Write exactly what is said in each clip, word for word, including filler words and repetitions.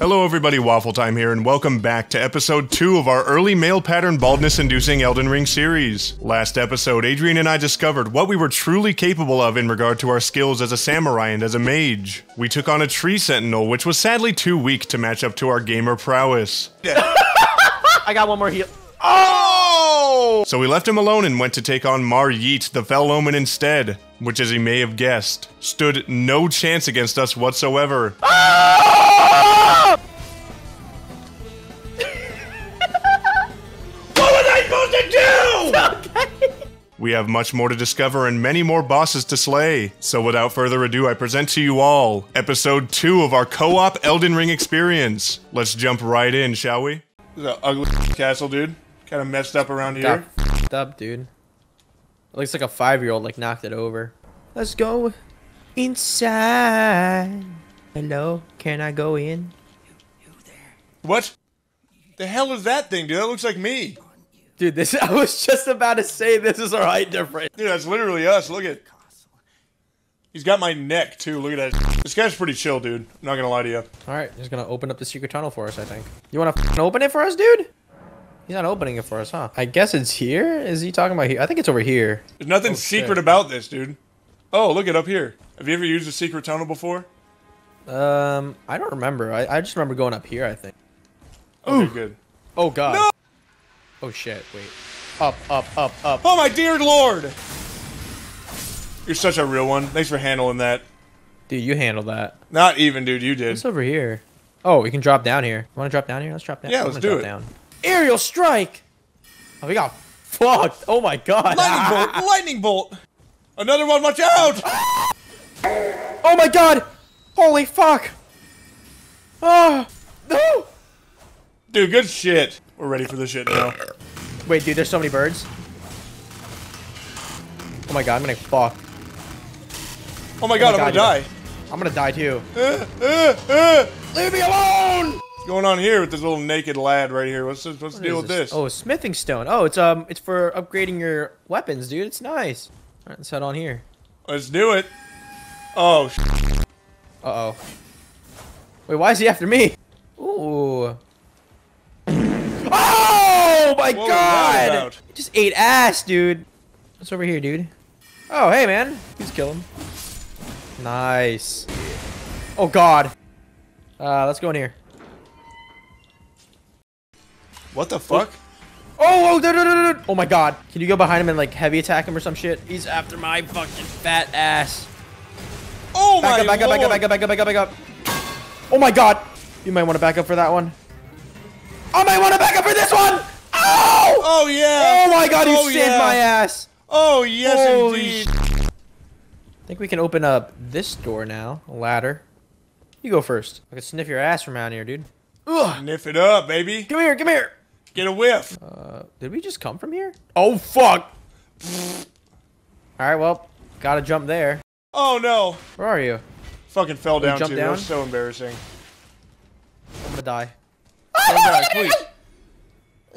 Hello everybody, Waffle Time here, and welcome back to episode two of our early male pattern baldness inducing Elden Ring series. Last episode, Adrian and I discovered what we were truly capable of in regard to our skills as a samurai and as a mage. We took on a tree sentinel, which was sadly too weak to match up to our gamer prowess. I got one more heal. Oh! So we left him alone and went to take on Mar Yeet, the fell omen instead, which as he may have guessed, stood no chance against us whatsoever. Oh! What was I supposed to do? Okay. We have much more to discover and many more bosses to slay. So without further ado, I present to you all episode two of our co-op Elden Ring experience. Let's jump right in, shall we? This is an ugly castle, dude. Kind of messed up around here. Got up, dude. It looks like a five-year-old like knocked it over. Let's go inside. Hello? Can I go in? You, you there. What? The hell is that thing, dude? That looks like me. Dude, this I was just about to say this is our height difference. Dude, that's literally us. Look at... He's got my neck, too. Look at that. This guy's pretty chill, dude. I'm not gonna lie to you. Alright, he's gonna open up the secret tunnel for us, I think. You wanna f***ing open it for us, dude? He's not opening it for us, huh? I guess it's here? Is he talking about here? I think it's over here. There's nothing oh, secret shit. about this, dude. Oh, look it up here. Have you ever used a secret tunnel before? Um, I don't remember. I, I just remember going up here, I think. Okay, Ooh. good. Oh, God. No! Oh, shit. Wait. Up, up, up, up. Oh, my dear lord! You're such a real one. Thanks for handling that. Dude, you handled that. Not even, dude. You did. What's over here? Oh, we can drop down here. You want to drop down here? Let's drop down. Yeah, I'm let's do it. Down. Aerial strike! Oh, we got fucked. Oh, my God. Lightning ah. bolt. Lightning bolt. Another one. Watch out! Oh, my God. Holy fuck! Oh no! Dude, good shit. We're ready for this shit now. Wait, dude, there's so many birds. Oh my god, I'm gonna fuck. Oh my god, oh my I'm god, gonna dude. die. I'm gonna die too. Uh, uh, uh. Leave me alone! What's going on here with this little naked lad right here? What's this, what's what the deal with this? this? Oh, smithing stone. Oh, it's um, it's for upgrading your weapons, dude. It's nice. All right, let's head on here. Let's do it. Oh. Sh Uh-oh. Wait, why is he after me? Ooh. Oh, my Whoa, God! He just ate ass, dude. What's over here, dude? Oh, hey, man. Please kill him. Nice. Oh, God. Uh, let's go in here. What the fuck? Oh, oh, no, no, no, no. Oh, my God. Can you go behind him and, like, heavy attack him or some shit? He's after my fucking fat ass. Oh back my god! Back up, back up, back up, back up, back up, back up. Oh my god! You might want to back up for that one. I might want to back up for this one! Oh! Oh yeah! Oh my god, you oh, saved yeah. my ass! Oh yes Holy indeed! I think we can open up this door now. A ladder. You go first. I can sniff your ass from out here, dude. Ugh. Sniff it up, baby! Come here, come here! Get a whiff! Uh, did we just come from here? Oh fuck! Alright, well, gotta jump there. Oh no! Where are you? Fucking fell down too. That was so embarrassing. I'm gonna die. Oh, no, die please.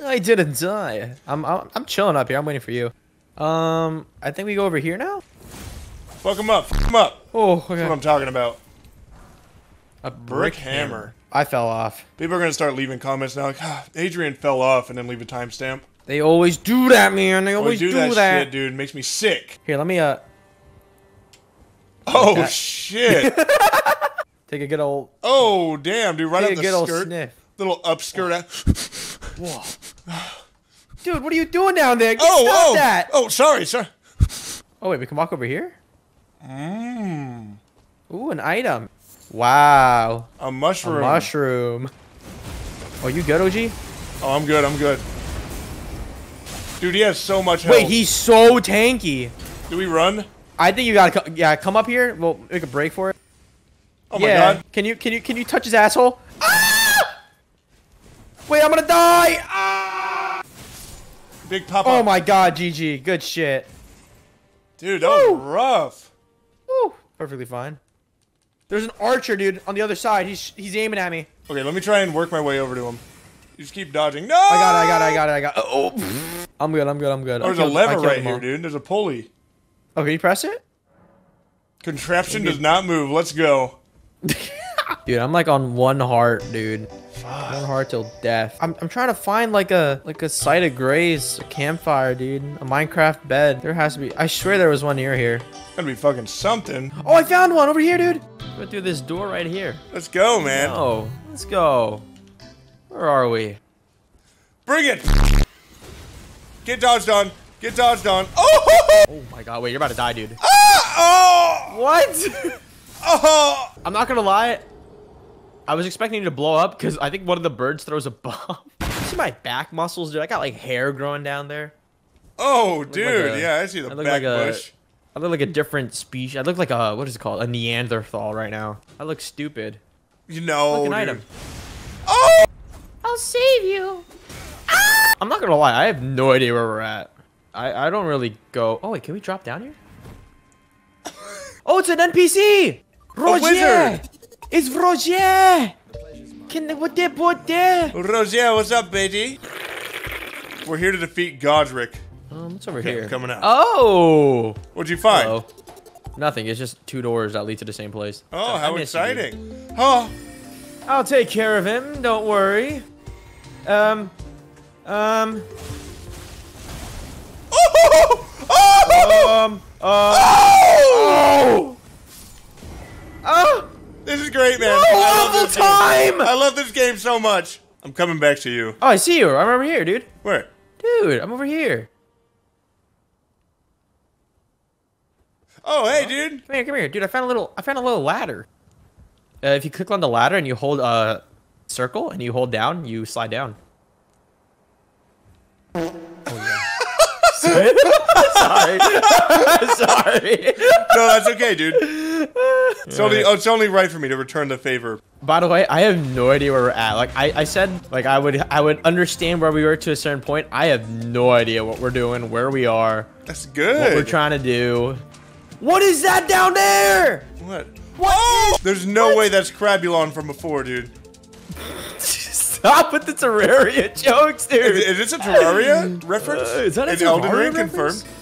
I didn't die. I'm, I'm I'm chilling up here. I'm waiting for you. Um, I think we go over here now. Fuck him up. Fuck him up. Oh, okay. That's what I'm talking about. A brick, brick hammer. hammer. I fell off. People are gonna start leaving comments now. Like, ah, Adrian fell off, and then leave a timestamp. They always do that, man. They always, always do, do that, that shit, dude. It makes me sick. Here, let me uh. Oh like shit! Take a good old. Oh damn, dude! Right up the good skirt. Sniff. Little upskirt. Whoa. Dude, what are you doing down there? Get oh, oh, that. oh, sorry, sorry. Oh wait, we can walk over here. Mm. Ooh, an item. Wow. A mushroom. A mushroom. Oh, you good, O G? Oh, I'm good. I'm good. Dude, he has so much health. Wait, he's so tanky. Do we run? I think you gotta co yeah come up here. We'll make a break for it. Oh my yeah. god! Can you can you can you touch his asshole? Ah! Wait, I'm gonna die! Ah! Big pop. Oh my god, G G, good shit. Dude, that Woo! was rough. Woo! Perfectly fine. There's an archer, dude, on the other side. He's he's aiming at me. Okay, let me try and work my way over to him. You just keep dodging. No! I got it! I got it! I got it! I got it! Oh! I'm good. I'm good. I'm good. Oh, there's a lever right here, dude. There's a pulley. Oh, can you press it? Contraption does not move. Let's go. Dude, I'm like on one heart, dude. Fuck. One heart till death. I'm, I'm trying to find like a like a site of grace, a campfire, dude. A Minecraft bed. There has to be. I swear there was one near here. Gotta be fucking something. Oh, I found one over here, dude. Go through this door right here. Let's go, man. Oh, let's go. Where are we? Bring it. Get dodged on. Get dodged on. Oh! Ho, ho. Oh my God! Wait, you're about to die, dude. Ah! Oh! What? Oh! I'm not gonna lie. I was expecting it to blow up because I think one of the birds throws a bomb. See my back muscles, dude? I got like hair growing down there. Oh, dude. Like a, yeah, I see the I back like a, bush. I look like a different species. I look like a, what is it called? A Neanderthal right now. I look stupid. You know, look, an item. Oh! I'll save you. Ah! I'm not going to lie. I have no idea where we're at. I, I don't really go. Oh, wait. Can we drop down here? Oh, it's an N P C. Roger. A wizard. It's Roger! Can what there, what there? Roger, what's up, baby? We're here to defeat Godrick. Um, what's over okay, here? Coming up. Oh! What'd you find? Uh-oh. Nothing. It's just two doors that lead to the same place. Oh, I, how I exciting! You, oh, I'll take care of him. Don't worry. Um, um. Oh! Oh! Um. Uh, oh! Oh! Oh! This is great, man. Oh, Waffle Time! I love this game so much. I'm coming back to you. Oh, I see you. I'm over here, dude. Where? Dude, I'm over here. Oh, hey, dude. Come here, come here, dude. I found a little. I found a little ladder. Uh, if you click on the ladder and you hold a uh, circle and you hold down, you slide down. Oh, yeah. Sorry. Sorry. No, that's okay, dude. It's only, oh, it's only right for me to return the favor. By the way, I have no idea where we're at. Like I, I said, like I would, I would understand where we were to a certain point. I have no idea what we're doing, where we are. That's good. What we're trying to do. What is that down there? What? What? Oh! There's no what? way that's Crabulon from before, dude. Stop with the Terraria jokes, dude. Is, is this a Terraria reference? Uh, is that a Terraria Elden Ring reference? Confirmed.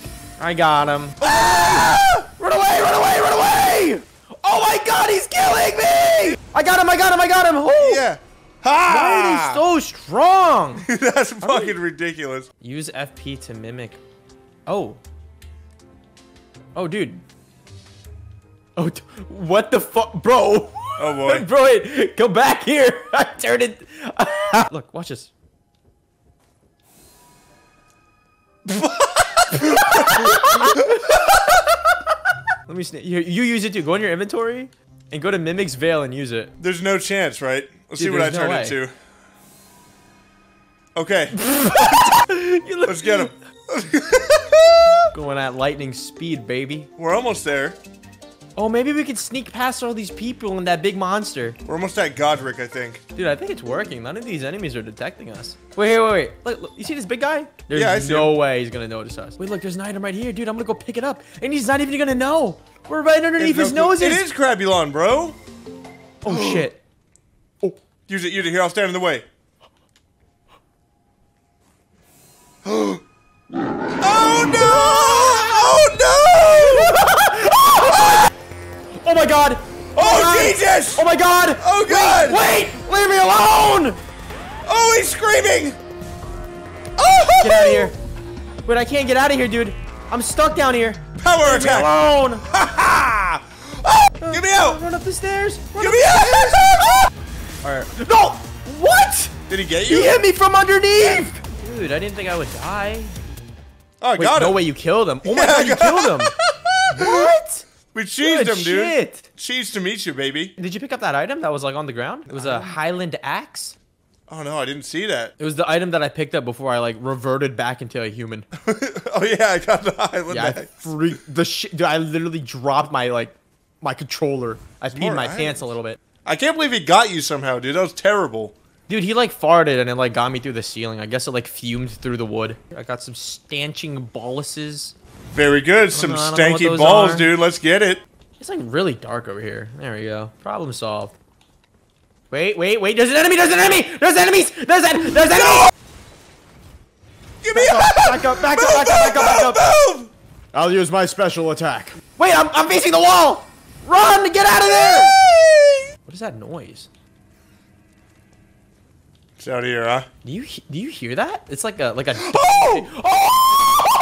I got him. Ah! Run away! Run away! Run away! Oh my God, he's killing me! I got him, I got him, I got him! Ooh. Yeah. Ha! Why are they so strong? That's How fucking ridiculous. Use F P to mimic. Oh. Oh, dude. Oh, what the fuck? Bro. Oh, boy. Bro, wait, come back here. I turned it. Look, watch this. Let me sn you, you use it too. Go in your inventory and go to Mimic's Veil and use it. There's no chance, right? Let's Dude, see what I no turn way. into. Okay. Let's get him. Going at lightning speed, baby. We're almost there. Oh, maybe we could sneak past all these people and that big monster. We're almost at Godrick, I think. Dude, I think it's working. None of these enemies are detecting us. Wait, wait, wait. Look, look. You see this big guy? There's yeah, I see no him. way he's going to notice us. Wait, look, there's an item right here, dude. I'm going to go pick it up. And he's not even going to know. We're right underneath no his nose. It is Crabulon, bro. Oh, shit. Oh. Use it, use it. Here, I'll stand in the way. Oh, no! Oh, no! Oh my God! Oh, oh Jesus! God. Oh my God! Oh God! Wait, wait! Leave me alone! Oh, he's screaming! Oh! Get out of here! Wait, I can't get out of here, dude. I'm stuck down here. Power Leave attack! Me alone! Ha ha! Oh, uh, get me out! Run up the stairs! Run get up me the out! Stairs. All right. No! What? Did he get you? He hit me from underneath! Dude, I didn't think I would die. Oh, I got him. No way, you killed him! Oh my God, you killed him! What? We cheesed Good him, dude. Shit. Cheese to meet you, baby. Did you pick up that item that was like on the ground? It was a Highland axe. Oh no, I didn't see that. It was the item that I picked up before I like reverted back into a human. Oh yeah, I got the Highland yeah, axe. I freaked the shit, dude. I literally dropped my like my controller. I peed More my items. pants a little bit. I can't believe he got you somehow, dude. That was terrible. Dude, he like farted and it like got me through the ceiling. I guess it like fumed through the wood. I got some stanching boluses. Very good. Some know, stanky balls, are. dude. Let's get it. It's like really dark over here. There we go. Problem solved. Wait, wait, wait. There's an enemy. There's an enemy. There's enemies. There's an. There's an. No! Give me up. Back up. Back move, up. Back move, up. Back move, up. Back move. up. I'll use my special attack. Wait, I'm, I'm facing the wall. Run. Get out of there. What is that noise? It's out here, huh? Do you do you hear that? It's like a like a. Oh!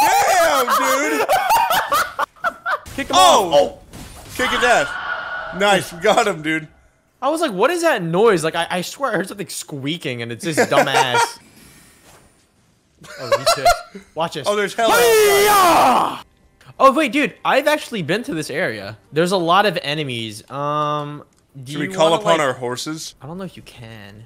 Oh! Damn, dude! Kick him oh! off! Oh! Kick his ass! Nice, we got him, dude. I was like, what is that noise? Like, I, I swear I heard something squeaking, and it's this dumbass. Oh, he's pissed. Watch this. Oh, there's hell outside. Oh, wait, dude. I've actually been to this area. There's a lot of enemies. Um, do Should you we call wanna, upon like... our horses? I don't know if you can.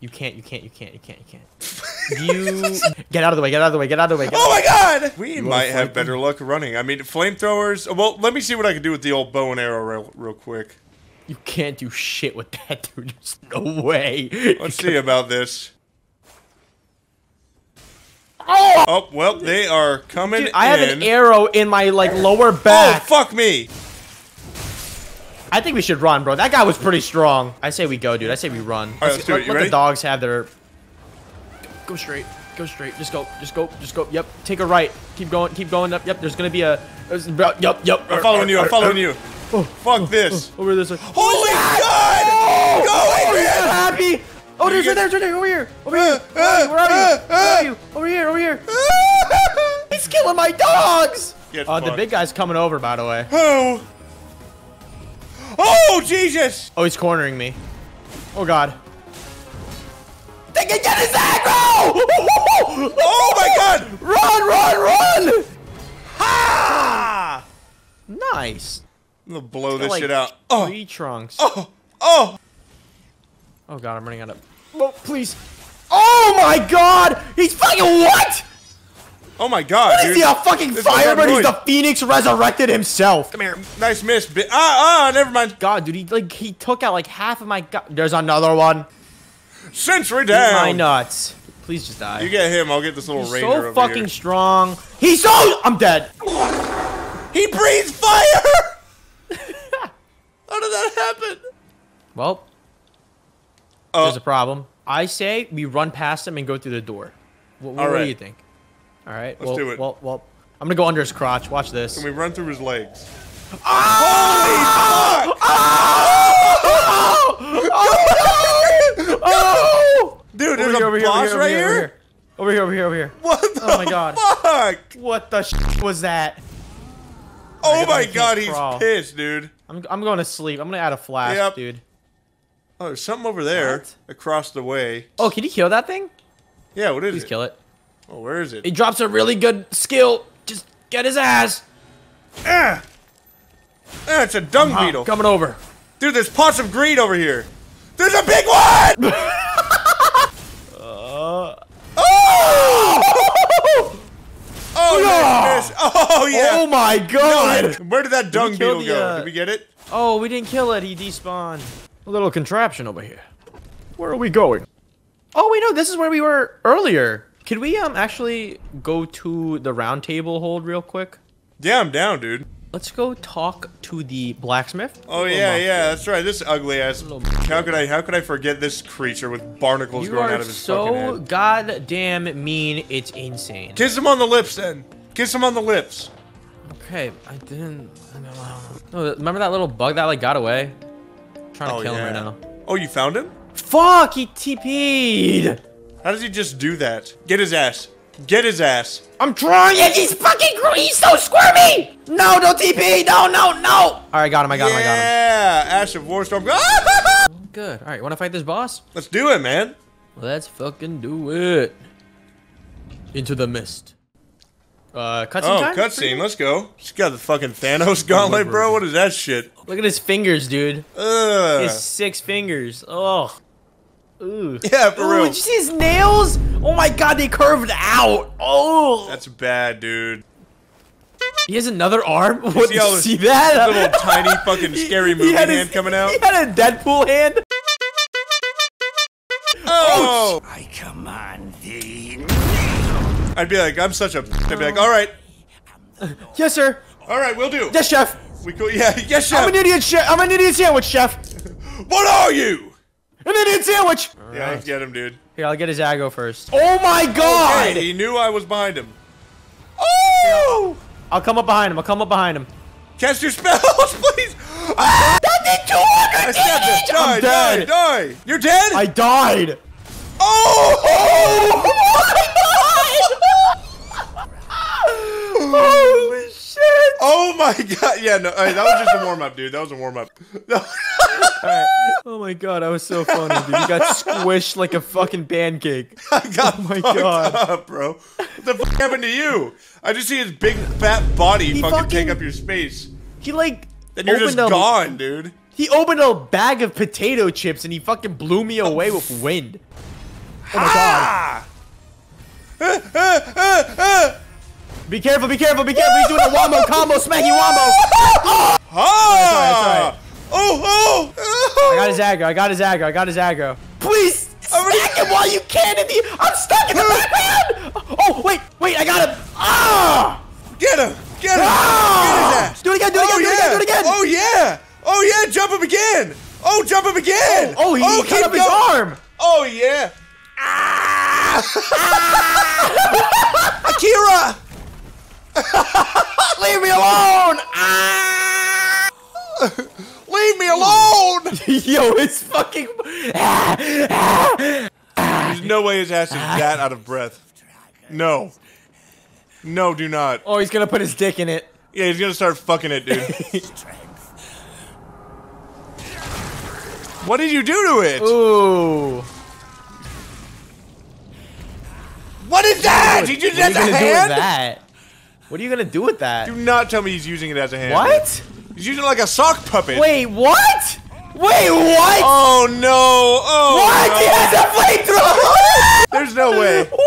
You can't, you can't, you can't, you can't, you can't. You... Get out of the way, get out of the way, get out of the way. Get oh my god! We you might have better luck running. I mean, flamethrowers... Well, let me see what I can do with the old bow and arrow real, real quick. You can't do shit with that, dude. There's no way. Let's see about this. Oh! Oh, well, they are coming Dude, I in. have an arrow in my, like, lower back. Oh, fuck me. I think we should run, bro. That guy was pretty strong. I say we go, dude. I say we run. All right, let's, let's do let, it. You let ready? The dogs have their... Go straight. Go straight. Just go. Just go. Just go. Yep. Take a right. Keep going. Keep going up. Yep. There's going to be a... There's... Yep. Yep. I'm following you. I'm following you. Oh, fuck oh, this. Oh, over this way. Holy god! Oh, go over here! Happy! Oh, there's right there, there's right there, over here! Over here! Uh, uh, Where are you? Where are you? Over here, over here! He's killing my dogs! Oh, uh, the big guy's coming over, by the way. Who? Oh, Jesus! Oh, he's cornering me. Oh, God. They can get his aggro! Oh, my God! Run, run, run! Ha! Nice. I'm gonna blow this like, shit out. Oh! Three trunks. Oh! Oh! Oh god, I'm running out of. Oh, please! Oh my god! He's fucking what? Oh my god! What is dude. he a fucking firebird? He's the Phoenix resurrected himself. Come here, nice miss. Bi ah, ah, never mind. God, dude, he like he took out like half of my. God. There's another one. Sentry down. My nuts. Please just die. You get him. I'll get this little He's ranger so over here. So fucking strong. He's so. I'm dead. He breathes fire. How did that happen? Well. Uh, There's a problem. I say we run past him and go through the door. What, what, right. what do you think? All right. Let's well, do it. Well, well, I'm going to go under his crotch. Watch this. Can we run through his legs? Oh! Holy fuck! Oh! Oh! Oh! No! Oh! Dude, there's over a here, boss over here, right over here? Here? Over here, over here, over here. What the Oh, my God. Fuck? What the sh was that? Oh, my God. He's crawl. pissed, dude. I'm, I'm going to sleep. I'm going to add a flash, yep. dude. Oh, there's something over there what? across the way. Oh, can you kill that thing? Yeah, what is Please it? Please kill it. Oh, where is it? It drops a really good skill. Just get his ass. Ah, ah it's a dung I'm beetle. Coming over. Dude, there's pots of greed over here. There's a big one! uh... Oh! Oh, yeah. Nice miss. Oh, yeah. Oh, my God. No, where did that dung did beetle the, go? Uh... Did we get it? Oh, we didn't kill it. He despawned. A little contraption over here. Where are we going? Oh, wait, no, this is where we were earlier. Could we um actually go to the round table hold real quick? Yeah, I'm down, dude. Let's go talk to the blacksmith. Oh, yeah, yeah, that's right. This ugly ass. How could I how could I forget this creature with barnacles you growing out of his so fucking head? You are so goddamn mean, it's insane. Kiss him on the lips, then. Kiss him on the lips. Okay, I didn't... I don't know. Oh, remember that little bug that, like, got away? Trying oh, to kill yeah. him right now. Oh, you found him? Fuck, he T P'd. How does he just do that? Get his ass. Get his ass. I'm trying. Yeah, he's fucking he's so squirmy. No, don't T P. No, no, no. All right, got him. I got yeah. him. I got him. Yeah, Ash of War Storm. Good. All right, want to fight this boss? Let's do it, man. Let's fucking do it. Into the mist. Uh, cutscene oh, time? Oh, cutscene. Let's go. She's got the fucking Thanos gauntlet, bro. What is that shit? Look at his fingers, dude. Ugh. His six fingers. Oh. Ooh. Yeah, for Ooh, real. Did you see his nails? Oh my god, they curved out. Oh. That's bad, dude. He has another arm? What, did you see that? Little tiny fucking scary movie hand his, coming out. He had a Deadpool hand. Oh. oh. I command thee. I'd be like, I'm such a. I'd be like, all right. Yes, sir. All right, we'll do. Yes, chef. We go. Yeah, yes, chef. I'm an idiot chef. I'm an idiot sandwich chef. What are you? An idiot sandwich. Right. Yeah, I get him, dude. Here, I'll get his aggro first. Oh my god! Okay, he knew I was behind him. Oh! I'll come up behind him. I'll come up behind him. Cast your spells, please. Ah! That did two hundred. I stabbed this. Die, die, die. You're dead? I died. Oh! Oh my god! Holy shit! Oh my god! Yeah, no, that was just a warm up, dude. That was a warm up. No. Right. Oh my god, I was so funny, dude. You got squished like a fucking pancake. I got oh my god, up, bro. What the fuck happened to you? I just see his big fat body fucking, fucking take up your space. He like. Then you're just a, gone, dude. He opened a bag of potato chips and he fucking blew me away with wind. Oh my ah! god. Ah, ah, ah, ah. Be careful, be careful, be careful. He's doing a wombo combo, smacky wombo. Ah! Ah! That's all right, that's all right. Oh, oh, oh! I got his aggro, I got his aggro, I got his aggro. Please, already him while you can in the- I'm stuck in the background! Oh, wait, wait, I got him! Ah! Get him, get him, ah! Get his ass! Do it again, do it oh, again, yeah. do it again, do it again! Oh, yeah! Oh, yeah, jump him again! Oh, jump him again! Oh, oh he oh, cut up his arm! Oh, yeah! Ah! Ah! Akira! Leave me alone! Ah! Leave me alone! Yo, it's fucking... There's no way his ass is that out of breath. No. No, do not. Oh, he's gonna put his dick in it. Yeah, he's gonna start fucking it, dude. What did you do to it? Ooh. What is that? Did you do that as a hand? What are you gonna do with that? Do not tell me he's using it as a hand. What? He's using it like a sock puppet. Wait, what? Wait, what? Oh no! Oh. What? No. He has a flamethrower! There's no way. What?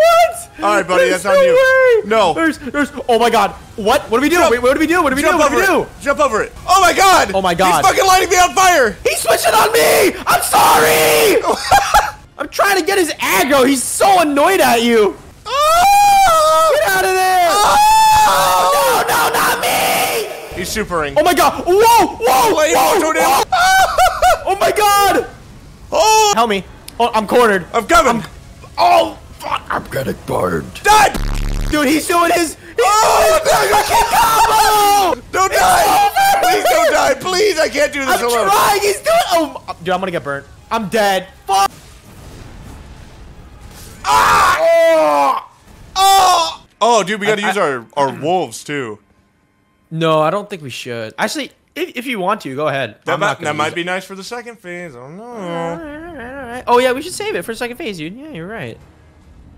All right, buddy, there's that's no on you. Way. No. There's, there's. Oh my God! What? What do we do? Wait, what do we do? What do we do? What do we do? Jump over it! Oh my God! Oh my God! He's fucking lighting me on fire! He's switching on me! I'm sorry! I'm trying to get his aggro. He's so annoyed at you. Oh! Get out of there! Oh! No! No! Not me! He's supering. Oh my God! Whoa! Whoa! Whoa! Whoa. Oh my God! Oh! Help me! Oh, I'm cornered. I'm coming. I'm, oh! Fuck! I'm getting burned. Die! Dude, he's doing his. He's oh! Doing his don't die! Please don't die! Please! I can't do this I'm alone. I'm trying. He's doing. Oh, dude, I'm gonna get burnt. I'm dead. Fuck! Ah! Oh! Oh! Oh, dude, we gotta I, use I, our our wolves too. No, I don't think we should. Actually. If, if you want to, go ahead. That, might, that might be nice for the second phase. I don't know. All right, all right, all right. Oh, yeah, we should save it for the second phase, dude. Yeah, you're right.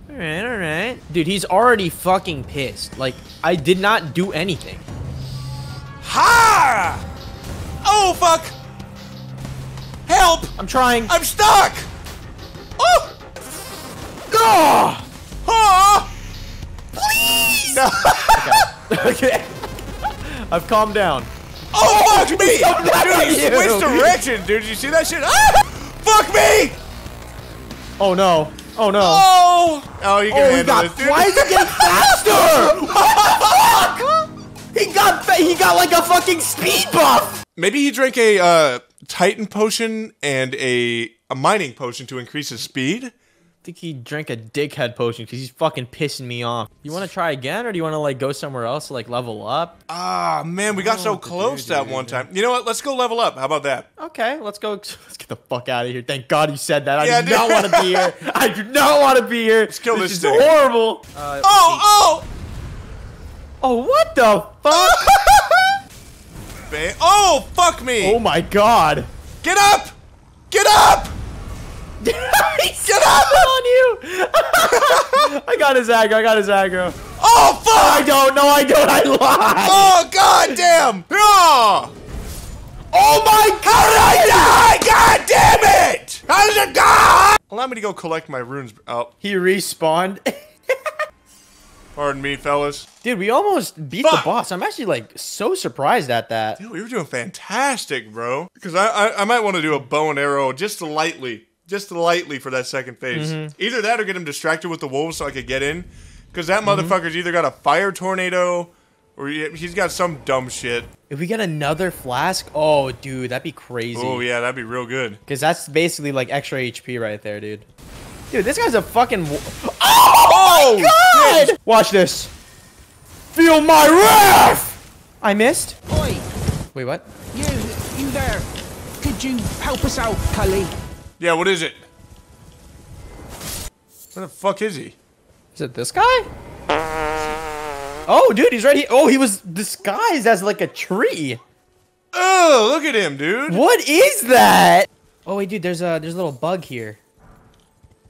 All right, all right. Dude, he's already fucking pissed. Like, I did not do anything. Ha! Oh, fuck. Help. I'm trying. I'm stuck. Oh. Oh. Oh. Please. No. Okay. Okay. I've calmed down. Oh, fuck me! Dude, he switched direction, dude. Did you see that shit? Ah! Fuck me! Oh, no. Oh, no. Oh! Oh, you can oh, handle this, dude. Why is he getting faster? What the fuck? He got, he got like a fucking speed buff. Maybe he drank a uh, Titan potion and a, a mining potion to increase his speed. I think he drank a dickhead potion because he's fucking pissing me off. You want to try again, or do you want to like go somewhere else to like level up? Ah, man, we got so close that one time. You know what? Let's go level up. How about that? Okay, let's go. Let's get the fuck out of here. Thank God you said that. I do not want to be here. I do not want to be here. Let's kill this thing. This is horrible. Uh, oh, oh, oh! What the fuck? Oh, fuck me! Oh my God! Get up! Get up! Get up on you! I got his aggro. I got his aggro. Oh fuck! I don't. No, I don't. I lied. Oh god damn! Oh, oh my god! How did I die? God damn it! How did it go? Allow me to go collect my runes. Oh, he respawned. Pardon me, fellas. Dude, we almost beat fuck. the boss. I'm actually like so surprised at that. Dude, we were doing fantastic, bro. Because I, I I might want to do a bow and arrow just lightly. Just lightly for that second phase. Mm-hmm. Either that or get him distracted with the wolves so I could get in. Because that mm-hmm. motherfucker's either got a fire tornado or he, he's got some dumb shit. If we get another flask, oh, dude, that'd be crazy. Oh, yeah, that'd be real good. Because that's basically like extra H P right there, dude. Dude, this guy's a fucking... Oh, oh my God! Shit. Watch this. Feel my wrath! I missed? Oi. Wait, what? You in there. Could Could you help us out, Cully? Yeah, what is it? Where the fuck is he? Is it this guy? Oh, dude, he's right here. Oh, he was disguised as like a tree. Oh, look at him, dude. What is that? Oh, wait, dude, there's a, there's a little bug here.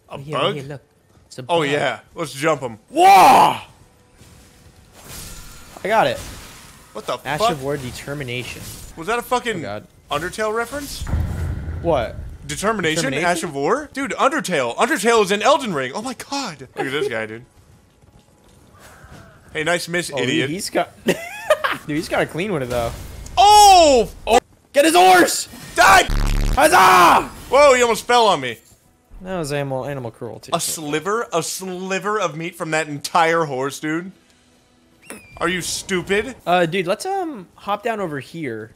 A oh, here, bug? Here, look. It's a bug. Oh, yeah. Let's jump him. Whoa! I got it. What the Ash fuck? Ash of War determination. Was that a fucking oh, Undertale reference? What? Determination? Determination? Ash of War? Dude, Undertale. Undertale is in Elden Ring. Oh my god. Look at this guy, dude. Hey, nice miss, oh, idiot. He's got. Dude, he's got a clean one, though. Oh! Oh! Get his horse! Die! Huzzah! Whoa, he almost fell on me. That was animal, animal cruelty. A sliver? A sliver of meat from that entire horse, dude? Are you stupid? Uh, dude, let's, um, hop down over here.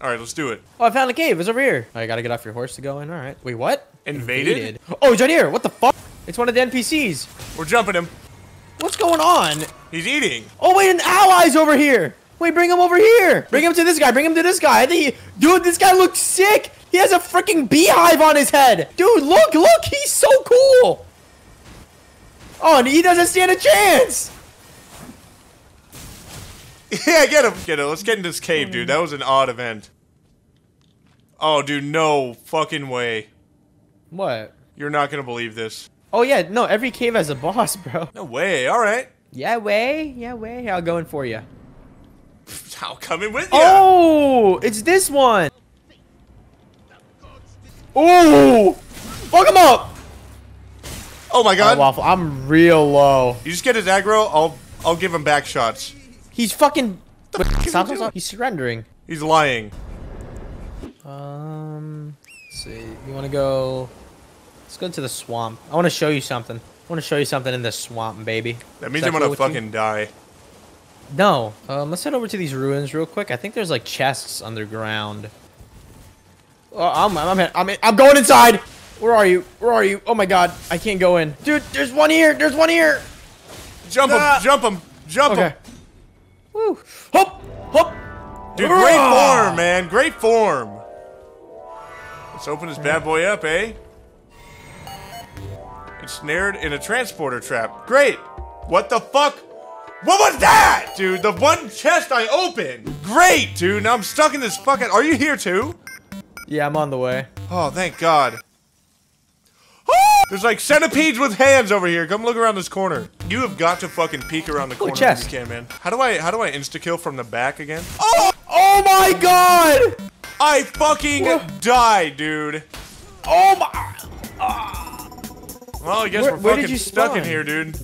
Alright, let's do it. Oh, I found a cave. It's over here. I gotta get off your horse to go in. Alright. Wait, what? Invaded? Invaded. Oh, he's right here. What the fuck? It's one of the N P Cs. We're jumping him. What's going on? He's eating. Oh, wait, an ally's over here. Wait, bring him over here. Bring him to this guy. Bring him to this guy. I think he... Dude, this guy looks sick. He has a freaking beehive on his head. Dude, look, look. He's so cool. Oh, and he doesn't stand a chance. Yeah, get him! Get him. Let's get in this cave, dude. That was an odd event. Oh, dude, no fucking way. What? You're not gonna believe this. Oh, yeah, no, every cave has a boss, bro. No way, alright. Yeah, way, yeah, way. I'll go in for you. I'll come in with you. Oh, it's this one. Oh! Fuck him up! Oh, my God. Oh, Waffle, I'm real low. You just get his aggro, I'll, I'll give him back shots. He's fucking. What the fuck he he's surrendering. He's lying. Um, let's see. You want to go? Let's go into the swamp. I want to show you something. I want to show you something in this swamp, baby. That means I'm gonna fucking die. No. Um, let's head over to these ruins real quick. I think there's like chests underground. Oh, I'm, I'm, I'm, I'm going inside. Where are you? Where are you? Oh my god, I can't go in, dude. There's one here. There's one here. Jump him! Ah. Jump him! Jump him! Okay. Woo. Hop! Hop! Dude, hurrah! Great form, man. Great form. Let's open this bad boy up, eh? Ensnared in a transporter trap. Great. What the fuck? What was that? Dude, the one chest I opened. Great, dude. Now I'm stuck in this fucking... Are you here, too? Yeah, I'm on the way. Oh, thank God. There's like centipedes with hands over here. Come look around this corner. You have got to fucking peek around the corner Ooh, chest. If you can, man. How do I how do I insta kill from the back again? Oh! Oh my god! I fucking what? died, dude. Oh my! Uh. Well, I guess where, we're where fucking stuck in here, dude.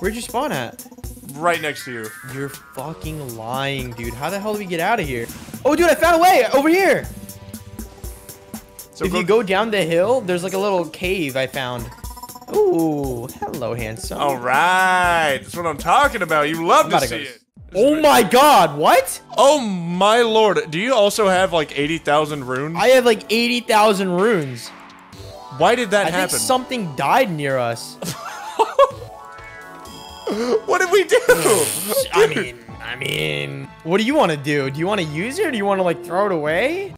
Where'd you spawn at? Right next to you. You're fucking lying, dude. How the hell do we get out of here? Oh, dude, I found a way over here. So if go you go down the hill, there's like a little cave I found. Ooh, hello, handsome. All right, that's what I'm talking about. You love to see it. Oh my god, what? Oh my lord, do you also have like eighty thousand runes? I have like eighty thousand runes. Why did that happen? I think something died near us. What did we do? I mean, I mean, what do you want to do? Do you want to use it or do you want to like throw it away?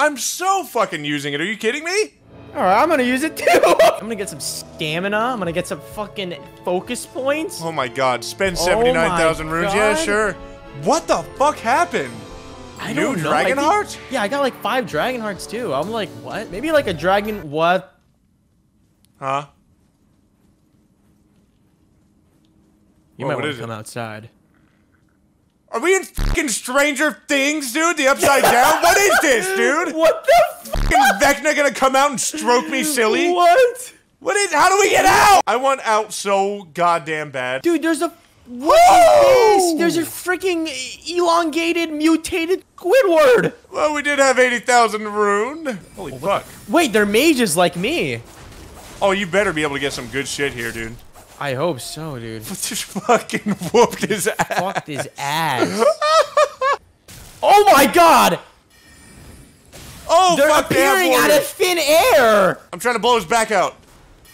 I'm so fucking using it. Are you kidding me? All right, I'm gonna use it too. I'm gonna get some stamina. I'm gonna get some fucking focus points. Oh my god, spend seventy-nine thousand oh runes. God. Yeah, sure. What the fuck happened? I New don't know. Dragon I think, hearts? Yeah, I got like five dragon hearts too. I'm like, what? Maybe like a dragon, what? Huh? You well, might want to come it? outside. Are we in fucking Stranger Things, dude? The upside down? What is this, dude? What the fuck? Is Vecna gonna come out and stroke me silly? What? What is- how do we get out? I want out so goddamn bad. Dude, there's a- what is this? There's a freaking elongated, mutated Squidward. Well, we did have eighty thousand rune. Holy oh, fuck. Wait, they're mages like me. Oh, you better be able to get some good shit here, dude. I hope so, dude. Just fucking whooped his ass. Fucked his ass. Oh my god! Oh, they're fuck appearing out of thin air. I'm trying to blow his back out.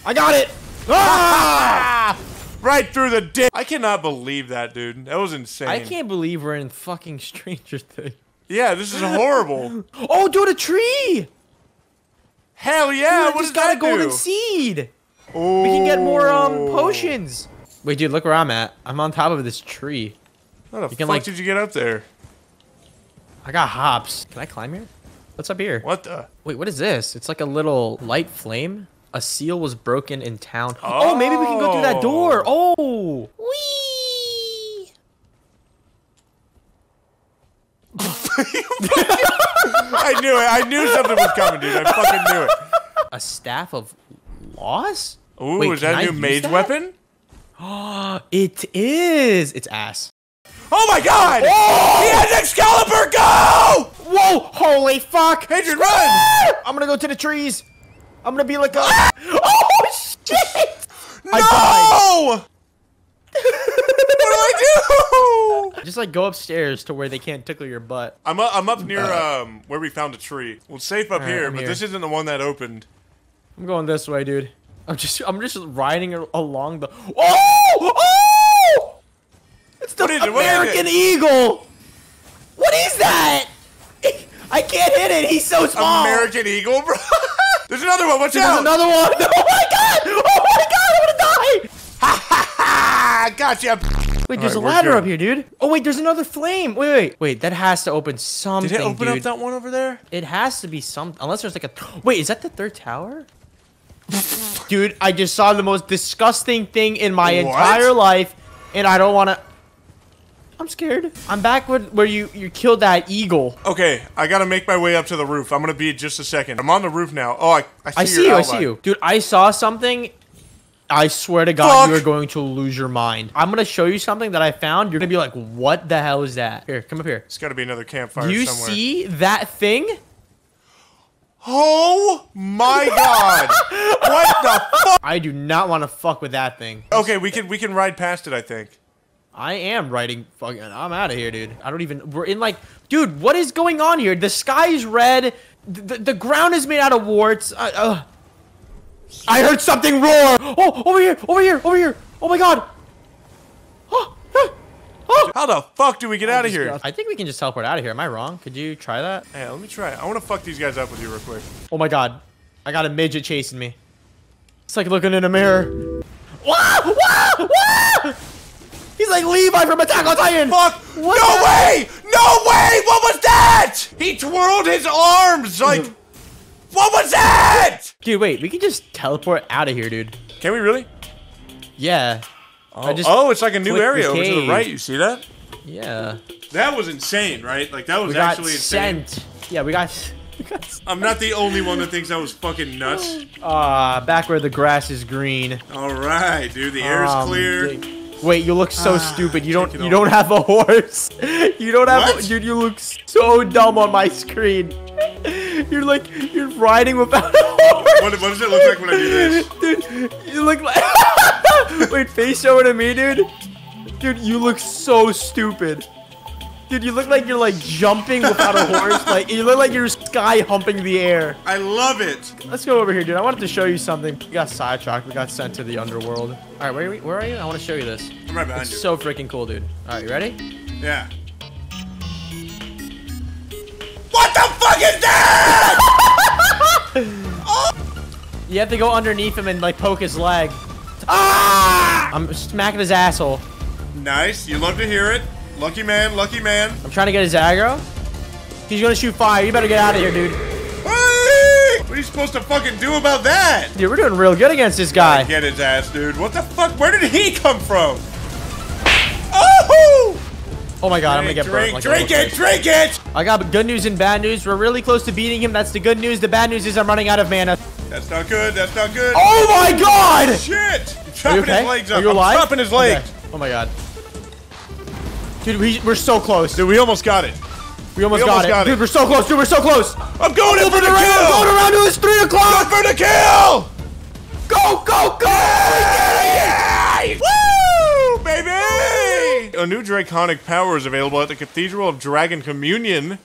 I got it. Ah! Right through the dick. I cannot believe that, dude. That was insane. I can't believe we're in fucking Stranger Things. Yeah, this is horrible. Oh, dude, a tree! Hell yeah! Dude, I just got a golden seed. Oh. We can get more um potions. Wait, dude, look where I'm at. I'm on top of this tree. How the fuck did you get up there? I got hops. Can I climb here? What's up here? What the? Wait, what is this? It's like a little light flame. A seal was broken in town. Oh, oh maybe we can go through that door. Oh. Wee. I knew it. I knew something was coming, dude. I fucking knew it. A staff of loss? Ooh, Wait, is that a new mage that? weapon? Oh, it is. It's ass. Oh my god! Whoa! He has Excalibur! Go! Whoa! Holy fuck! Adrian, run! I'm gonna go to the trees. I'm gonna be like a. Ah! Oh shit! No! I what do I do? Just like go upstairs to where they can't tickle your butt. I'm up, I'm up near uh, um where we found a tree. Well, safe up right, here, I'm but here. This isn't the one that opened. I'm going this way, dude. I'm just I'm just riding along the. Oh! Oh! It's the what American what is it? Eagle. What is that? I can't hit it. He's so small. American eagle, bro. There's another one. Watch out! There's another one. Oh my god! Oh my god! I'm gonna die! Ha ha ha! Gotcha. Wait, there's a ladder up here, dude. Oh wait, there's another flame. Wait, wait, wait. That has to open something. Did it open up that one over there? It has to be some. Unless there's like a. Wait, is that the third tower? Dude, I just saw the most disgusting thing in my entire life, and I don't want to. I'm scared. I'm back with where you, you killed that eagle. Okay, I gotta make my way up to the roof. I'm gonna be just a second. I'm on the roof now. Oh, I, I see you. I see you. Dude, I saw something. I swear to God, you are going to lose your mind. I'm gonna show you something that I found. You're gonna be like, what the hell is that? Here, come up here. It's gotta be another campfire somewhere. Do you see that thing? Oh my god! What the fuck? I do not want to fuck with that thing. Okay, we can, we can ride past it, I think. I am riding fucking, I'm out of here, dude. I don't even, we're in like, dude, what is going on here? The sky is red. The, the ground is made out of warts. Uh, uh, I heard something roar. Oh, over here, over here, over here. Oh my god. Oh, oh, oh. How the fuck do we get out of here? I think we can just teleport out of here. Am I wrong? Could you try that? Hey, let me try it. I want to fuck these guys up with you real quick. Oh my god. I got a midget chasing me. It's like looking in a mirror. Whoa, whoa, whoa! He's like Levi from Attack on Titan! Fuck! What no the... way! No way! What was that? He twirled his arms! Like, what was that? Dude, wait. We can just teleport out of here, dude. Can we really? Yeah. Oh, I just oh it's like a new area over to the right. You see that? Yeah. That was insane, right? Like, that was we actually got insane. Sent. Yeah, we got... we got sent. I'm not the only one that thinks that was fucking nuts. Ah, uh, back where the grass is green. All right, dude. The air is um, clear. Dick. Wait, you look so ah, stupid. You don't you over. don't have a horse. You don't have a, dude, you look so dumb on my screen. You're like you're riding without a horse. What, what does it look like when I do this? Dude, you look like wait, face show to me, dude. Dude, you look so stupid. Dude, you look like you're like jumping without a horse. Like you look like you're sky humping the air. I love it. Let's go over here, dude. I wanted to show you something. We got sidetracked. We got sent to the underworld. All right, where are we? Where are you? I want to show you this. I'm right behind it's you. It's so freaking cool, dude. All right, you ready? Yeah. What the fuck is that? Oh! You have to go underneath him and like poke his leg. Ah! I'm smacking his asshole. Nice. You love to hear it. Lucky man, lucky man. I'm trying to get his aggro. He's gonna shoot fire. You better get out of here, dude. What are you supposed to fucking do about that? Dude, we're doing real good against this guy. Yeah, get his ass, dude. What the fuck? Where did he come from? Oh! Oh my god, drink, I'm gonna get drink, burnt. Like drink it, face. drink it! I got good news and bad news. We're really close to beating him. That's the good news. The bad news is I'm running out of mana. That's not good. That's not good. Oh my god! Shit! I'm chopping okay? his legs up. Are you alive? I'm chopping his legs. Okay. Oh my god. Dude, we, we're so close. Dude, we almost got it. We almost, we almost got, it. got it. Dude, we're so close. Dude, we're so close. I'm going in for the kill. I'm going around to his three o'clock. Go for the kill. Go, go, go. Yay! Yay! Woo, baby. A new draconic power is available at the Cathedral of Dragon Communion.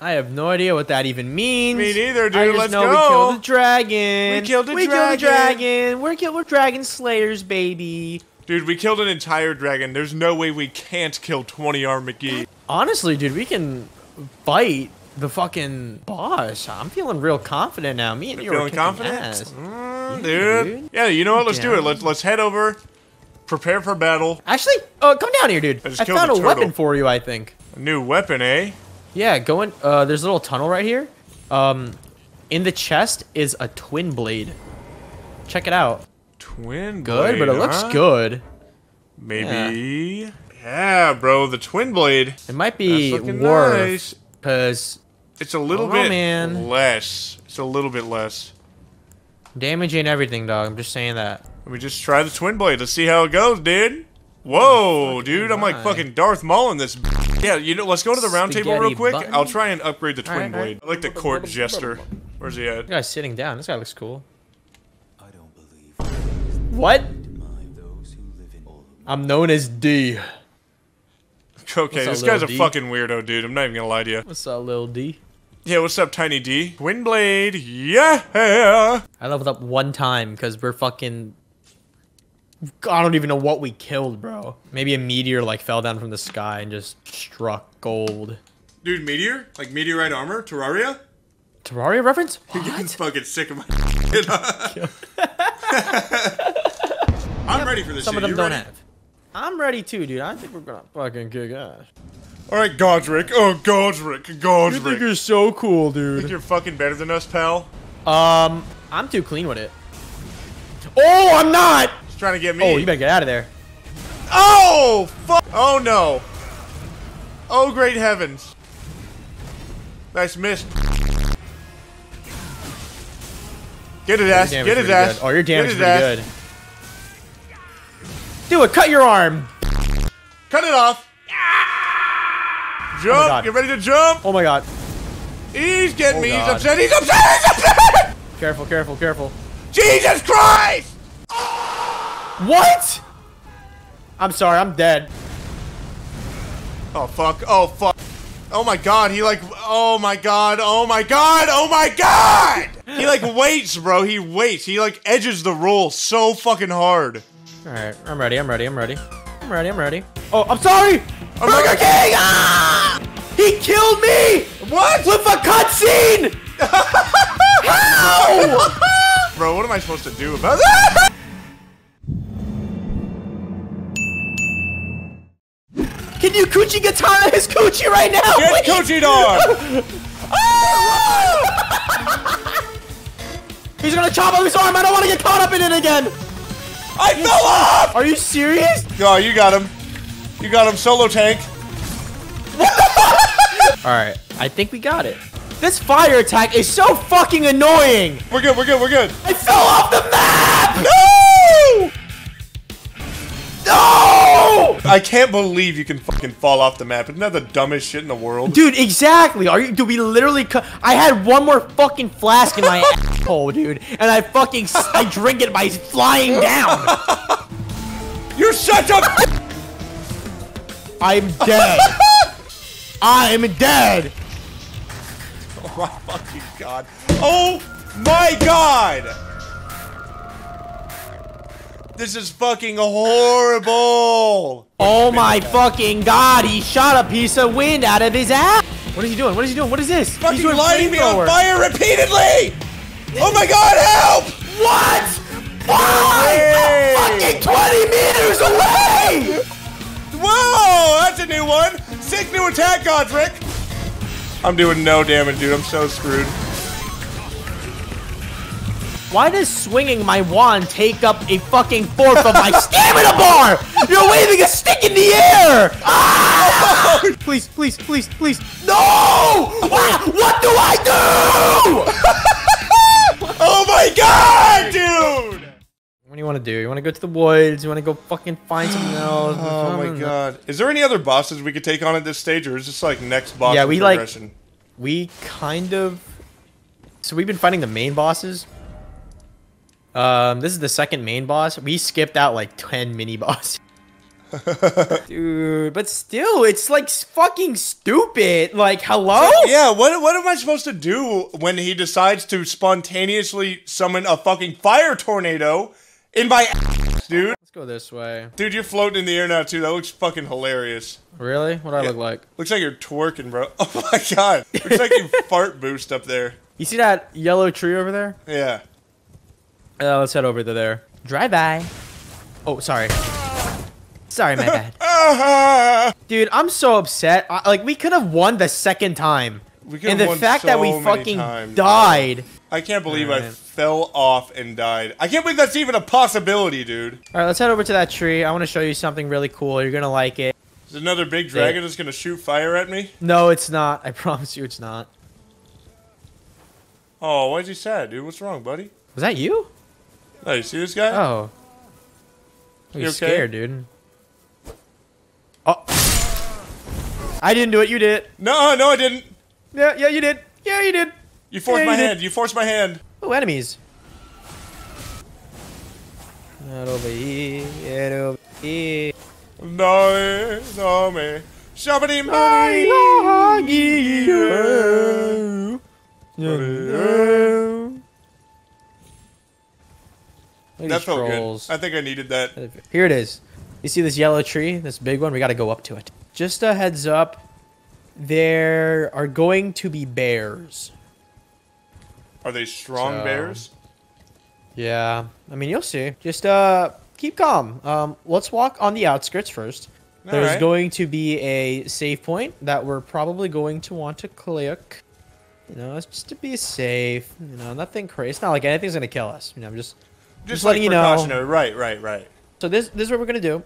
I have no idea what that even means. Me neither, dude. I just Let's know go. We killed a dragon. We killed a we dragon. We killed a dragon. We're, kill we're dragon slayers, baby. Dude, we killed an entire dragon. There's no way we can't kill twenty R McGee. Honestly, dude, we can fight the fucking boss. I'm feeling real confident now. Me and you are kicking ass. Mm, yeah, dude. dude. Yeah, you know what? Let's yeah. do it. Let's let's head over. Prepare for battle. Ashley, uh, come down here, dude. I, I found a turtle. weapon for you, I think. A new weapon, eh? Yeah, go in. Uh, there's a little tunnel right here. Um, in the chest is a Twinblade. Check it out. Twinblade, Good, but it looks huh? good. Maybe. Yeah. yeah, bro, the Twinblade. It might be worse, because nice. it's a little oh, bit man. less. It's a little bit less. Damage ain't everything, dog. I'm just saying that. We just try the Twinblade. Let's see how it goes, dude. Whoa, dude! I'm like right. fucking Darth Maul in this. Yeah, you know. Let's go to the round Spaghetti table real quick. Button? I'll try and upgrade the Twinblade. Right, right. I like the court jester. Where's he at? This guy's sitting down. This guy looks cool. I don't believe. What? I'm known as D. Okay, what's this up, guy's a D? fucking weirdo, dude. I'm not even gonna lie to you. What's up, little D? Yeah, what's up, Tiny D? Twinblade, yeah. I leveled up one time because we're fucking. I don't even know what we killed, bro. Maybe a meteor like fell down from the sky and just struck gold. Dude, meteor? Like meteorite armor? Terraria? Terraria reference? What? You're getting fucking sick of my shit. I'm ready for this. Some shit. of them you don't ready? have. I'm ready too, dude. I think we're gonna fucking kick ass. All right, Godrick. Oh, Godrick. Godrick. You think you're so cool, dude. You think you're fucking better than us, pal? Um, I'm too clean with it. Oh, I'm not. Trying to get me. Oh, you better get out of there. Oh, fuck. Oh, no. Oh, great heavens. Nice miss. Get it, oh, ass. Get it, ass. Good. Oh, your damage is good. Do it. Cut your arm. Cut it off. Jump. Oh, get ready to jump. Oh, my God. He's getting oh, me. God. He's upset. He's upset. He's upset. Careful, careful, careful. Jesus Christ. What? I'm sorry, I'm dead. Oh fuck, oh fuck. Oh my god, he like, oh my god, oh my god, oh my god! He like waits, bro, he waits. He like edges the roll so fucking hard. Alright, I'm ready, I'm ready, I'm ready. I'm ready, I'm ready. Oh, I'm sorry! I'm Burger King! Ah! He killed me! What? With a cutscene! How? Bro, what am I supposed to do about that? Can you Uchi Katana his coochie right now? Get coochied on! Oh! He's gonna chop up his arm. I don't want to get caught up in it again. I fell off! Are you serious? Oh, you got him. You got him, solo tank. Alright, I think we got it. This fire attack is so fucking annoying. We're good, we're good, we're good. I fell off the map! No! No! I can't believe you can fucking fall off the map. Isn't that the dumbest shit in the world? Dude, exactly. Are you? Do we literally? I had one more fucking flask in my asshole, dude, and I fucking I drink it by flying down. You're such a. I'm dead. I'm dead. Oh my fucking god. Oh my god. This is fucking horrible! Oh my fucking god, he shot a piece of wind out of his ass! What is he doing? What is he doing? What is this? Fucking He's lighting me on fire repeatedly! Oh my god, help! What? Why? Fucking twenty meters away! Whoa, that's a new one! Sick new attack, Godrick! I'm doing no damage, dude. I'm so screwed. Why does swinging my wand take up a fucking fourth of my stamina bar? You're waving a stick in the air! Ah! Please, please, please, please. No! Ah, what do I do? Oh my god, dude! What do you want to do? You want to go to the woods? You want to go fucking find something else? Oh my god. Is there any other bosses we could take on at this stage, or is this like next boss yeah, we progression? Like, we kind of... So we've been fighting the main bosses. Um, this is the second main boss. We skipped out like ten mini bosses. Dude, but still, it's like fucking stupid. Like, hello? Yeah, what, what am I supposed to do when he decides to spontaneously summon a fucking fire tornado in my ass, dude? Let's go this way. Dude, you're floating in the air now, too. That looks fucking hilarious. Really? What do I yeah. look like? Looks like you're twerking, bro. Oh, my God. Looks like you fart boost up there. You see that yellow tree over there? Yeah. Uh, let's head over to there. Drive-by. Oh, sorry. Sorry, my bad. Dude, I'm so upset. I, like, we could have won the second time. We could have won so many times. And the fact that we fucking died. I can't believe right. I fell off and died. I can't believe that's even a possibility, dude. All right, let's head over to that tree. I want to show you something really cool. You're going to like it. Is another big dragon that's going to shoot fire at me? No, it's not. I promise you it's not. Oh, why is he sad, dude? What's wrong, buddy? Was that you? Oh, you see this guy? Oh. You're okay? Scared, dude. Oh. I didn't do it. You did. No, no, I didn't. Yeah, yeah, you did. Yeah, you did. You forced yeah, my you hand. Did. You forced my hand. Oh, enemies. Not over here. Not over here. No, no, me. Somebody, money. That felt good. I think I needed that. Here it is. You see this yellow tree? This big one? We got to go up to it. Just a heads up. There are going to be bears. Are they strong so, bears? Yeah. I mean, you'll see. Just uh, keep calm. Um, let's walk on the outskirts first. All There's right. going to be a save point that we're probably going to want to click. You know, it's just to be safe. You know, nothing crazy. It's not like anything's going to kill us. You know, I'm just, just, just like letting you know. Right, right, right. So this, this is what we're going to do.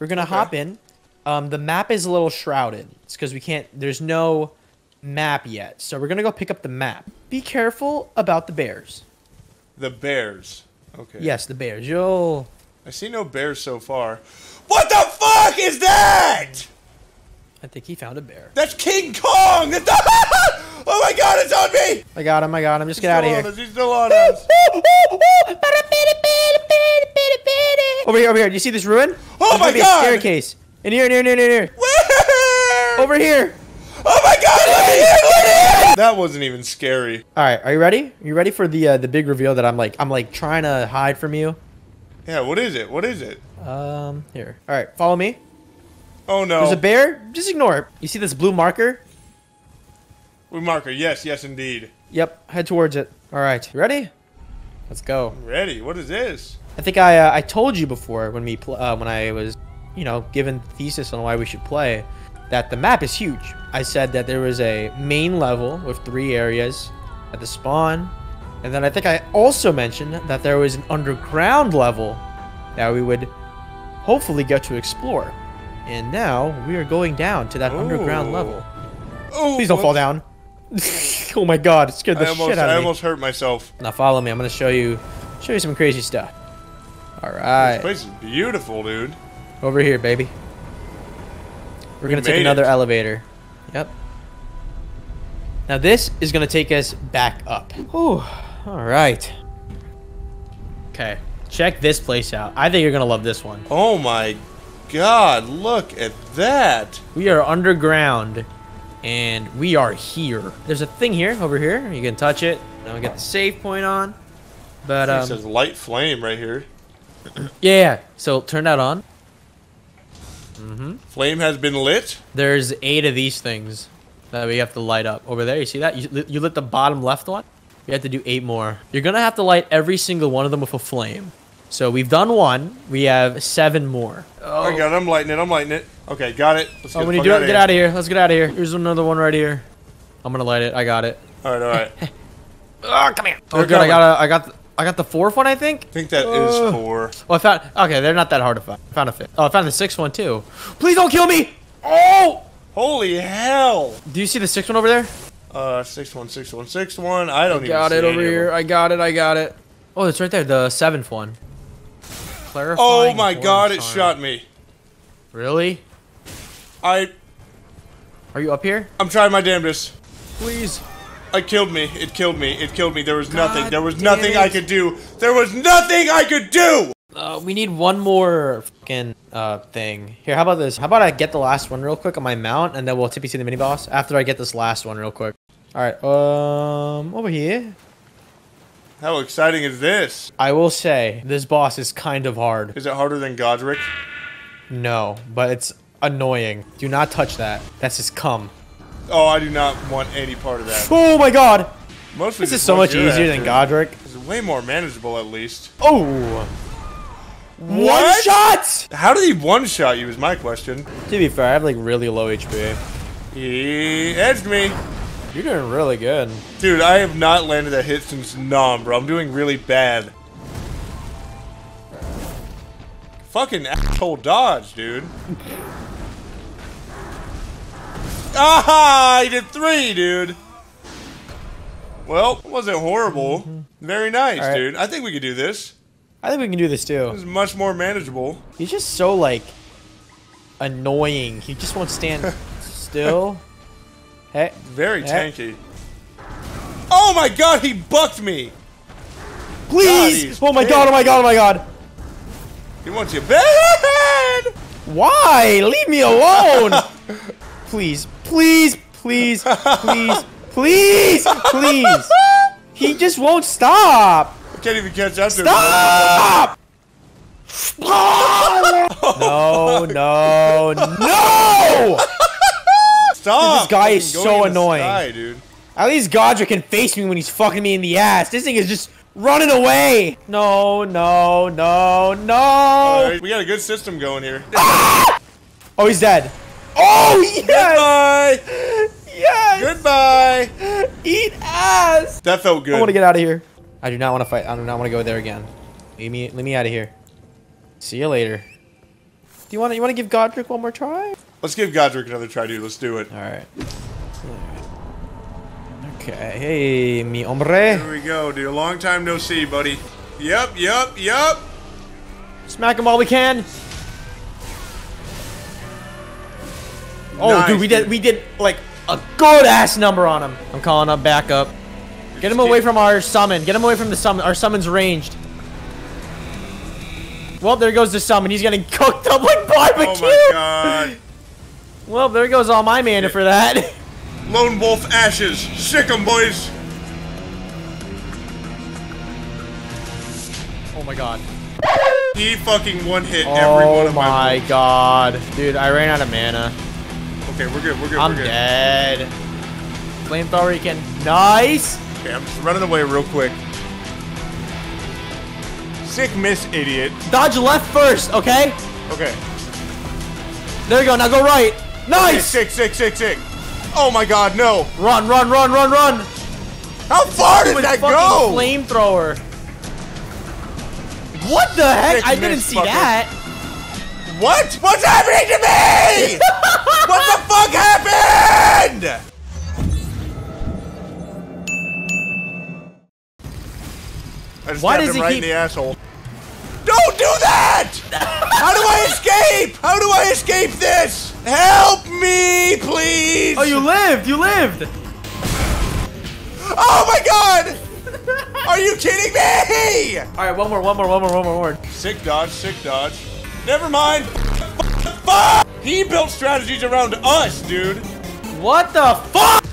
We're going to okay. hop in. Um, the map is a little shrouded. It's because we can't... There's no map yet. So we're going to go pick up the map. Be careful about the bears. The bears. Okay. Yes, the bears. You'll... I see no bears so far. What the fuck is that? I think he found a bear. That's King Kong! That's not... Oh my God, it's on me! I got him, I got him. Just get out of here. Us. He's still on us. Over here, over here. Do you see this ruin? Oh my God! There's going to be a staircase. In here, in here, in here, in here. Where? Over here. Oh my God, look at here, look at here. That wasn't even scary. All right, are you ready? Are you ready for the uh, the big reveal that I'm like I'm like trying to hide from you? Yeah, what is it? What is it? Um, here. All right, follow me. Oh no. There's a bear? Just ignore it. You see this blue marker? Blue marker. Yes, yes indeed. Yep, head towards it. All right. You ready? Let's go. I'm ready. What is this? I think I uh, I told you before when we pl uh, when I was you know, given thesis on why we should play, that the map is huge. I said that there was a main level with three areas at the spawn. And then I think I also mentioned that there was an underground level that we would hopefully get to explore. And now we are going down to that Ooh. underground level. Ooh, Please don't whoops. fall down. Oh my God, it scared the I almost, shit out of me. I almost hurt myself. Now follow me. I'm going to show you, show you some crazy stuff. All right. This place is beautiful, dude. Over here, baby. We're going to take another it. elevator. Yep. Now this is going to take us back up. Whew. All right. Okay. Check this place out. I think you're going to love this one. Oh my God. Look at that. We are underground and we are here. There's a thing here over here. You can touch it. Now we got the save point on. But um, it says light flame right here. Yeah. So turn that on. Mm-hmm. Flame has been lit. There's eight of these things that we have to light up. Over there, you see that? You, you lit the bottom left one. You have to do eight more. You're going to have to light every single one of them with a flame. So we've done one. We have seven more. Oh, I got it. I'm lighting it. I'm lighting it. Okay, got it. Let's oh, when you do it, get out of here. Let's get out of here. Here's another one right here. I'm going to light it. I got it. All right, all right. Oh, come here. Oh, good. I got, a, I, got the, I got the fourth one, I think. I think that uh, is four. Well, I found... Okay, they're not that hard to find. I found a fifth. Oh, I found the sixth one, too. Please don't kill me! Oh! Holy hell! Do you see the sixth one over there? Uh, sixth one, sixth one, sixth one. I don't I even see I got it over here. I got it, I got it. Oh, it's right there. The seventh one. Clarifying. Oh, my God. It shot me. Really? I... Are you up here? I'm trying my damnedest. Please. It killed me. It killed me. It killed me. There was God nothing. There was nothing it. I could do. There was nothing I could do! Uh, we need one more fucking uh, thing. Here, how about this? How about I get the last one real quick on my mount, and then we'll tippy see the mini-boss after I get this last one real quick. Alright, um, over here. How exciting is this? I will say, this boss is kind of hard. Is it harder than Godrick? No, but it's annoying. Do not touch that. That's his cum. Oh, I do not want any part of that. Oh my god! Mostly this is so much easier than Godrick. It's way more manageable, at least. Oh! What? One shot! How did he one shot you is my question. To be fair, I have like really low H P. He edged me. You're doing really good. Dude, I have not landed a hit since Nom, bro. I'm doing really bad. Fucking asshole dodge, dude. Ah, I did three, dude. Well, it wasn't horrible. Mm-hmm. Very nice, right. Dude. I think we could do this. I think we can do this, too. This is much more manageable. He's just so, like, annoying. He just won't stand still. Hey. Very hey. tanky. Oh, my God. He bucked me. Please. God, oh, my big. God. Oh, my God. Oh, my God. He wants you bad. Why? Leave me alone. Please. Please. Please. Please. Please. Please. He just won't stop. I can't even catch up to him. Stop! No, no, no! Stop! This guy is so annoying. Sky, dude. At least Godrick can face me when he's fucking me in the ass. This thing is just running away. No, no, no, no! Right, we got a good system going here. Ah! Oh, he's dead. Oh, yes! Goodbye! Yes! Goodbye! Eat ass! That felt good. I want to get out of here. I do not want to fight. I do not want to go there again. Leave me, leave me out of here. See you later. Do you want to? You want to give Godrick one more try? Let's give Godrick another try, dude. Let's do it. All right. All right. Okay. Hey, mi hombre. Here we go, dude. Long time no see, buddy. Yep, yep, yep. Smack him all we can. Oh, nice, dude, we dude. did. We did like a good ass number on him. I'm calling up backup. Get him away from our summon. Get him away from the summon. Our summon's ranged. Well, there goes the summon. He's getting cooked up like barbecue. Oh my god. Well, there goes all my mana for that. Lone Wolf Ashes. Sick 'em, boys. Oh my god. He fucking one hit oh every one of my Oh my god. Dude, I ran out of mana. Okay, we're good. We're good. I'm we're good. dead. Flamethrower, he can. Nice. Okay, I'm just running away real quick. Sick miss, idiot. Dodge left first, okay? Okay. There you go, now go right. Nice! Okay, sick, sick, sick, sick. Oh my god, no. Run, run, run, run, run. How far did that go? Flamethrower. What the heck? Sick I didn't miss, see fucker. that. What? What's happening to me? What the fuck happened? I just Why does him he right keep... in the asshole. Don't do that! How do I escape? How do I escape this? Help me, please! Oh, you lived! You lived! Oh my god! Are you kidding me? Alright, one more, one more, one more, one more. Sick dodge, sick dodge. Never mind! Fuck! He built strategies around us, dude! What the fuck?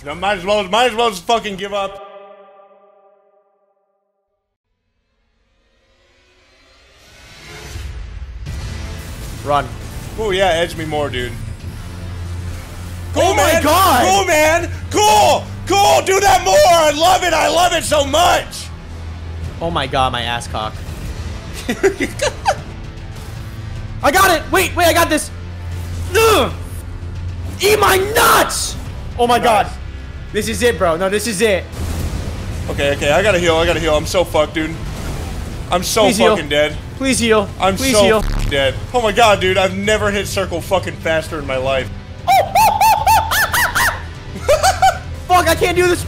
So might as well, might as well just fucking give up. Run. Oh yeah, edge me more, dude. Cool, oh man. My god! Cool, man! Cool! Cool! Do that more! I love it! I love it so much! Oh my god, my ass cock. I got it! Wait, wait, I got this! Ugh. Eat my nuts! Oh my nice. god! This is it, bro. No, this is it. Okay, okay, I gotta heal, I gotta heal. I'm so fucked, dude. I'm so Please fucking heal. dead. Please heal. I'm Please so heal. dead. Oh my god, dude, I've never hit circle fucking faster in my life. Fuck, I can't do this.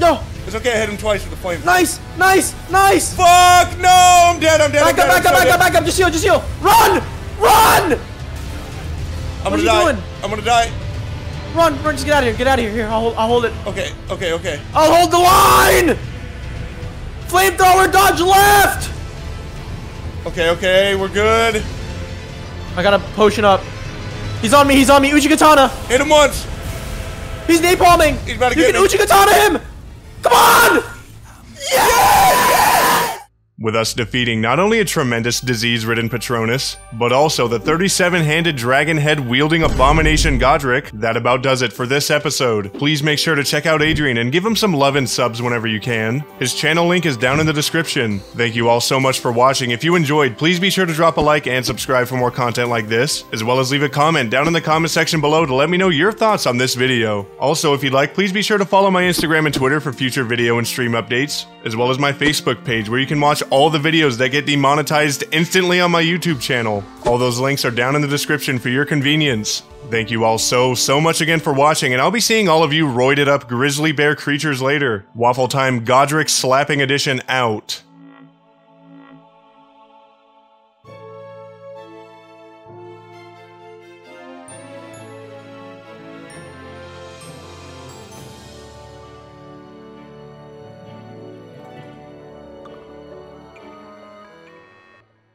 No. It's okay, I hit him twice with the flame. Nice, nice, nice. Fuck, no, I'm dead, I'm dead. Back I'm up, dead, back I'm up, so back up, back up. Just heal, just heal. Run, run. I'm what gonna are you die. Doing? I'm gonna die. Run, run, just get out of here, get out of here. Here, I'll hold, I'll hold it. Okay, okay, okay. I'll hold the line! Flamethrower, dodge left! Okay, okay, we're good. I got a potion up. He's on me, he's on me. Uchi Katana! Hit him once! He's napalming! He's about to you get You can me. Uchi Katana him! with us defeating not only a tremendous disease-ridden Patronus, but also the thirty-seven-handed dragon head-wielding abomination Godrick. That about does it for this episode. Please make sure to check out Adrian and give him some love and subs whenever you can. His channel link is down in the description. Thank you all so much for watching. If you enjoyed, please be sure to drop a like and subscribe for more content like this, as well as leave a comment down in the comment section below to let me know your thoughts on this video. Also, if you'd like, please be sure to follow my Instagram and Twitter for future video and stream updates, as well as my Facebook page where you can watch all the videos that get demonetized instantly on my YouTube channel. All those links are down in the description for your convenience. Thank you all so, so much again for watching, and I'll be seeing all of you roided up grizzly bear creatures later. Waffle Time Godrick Slapping Edition out.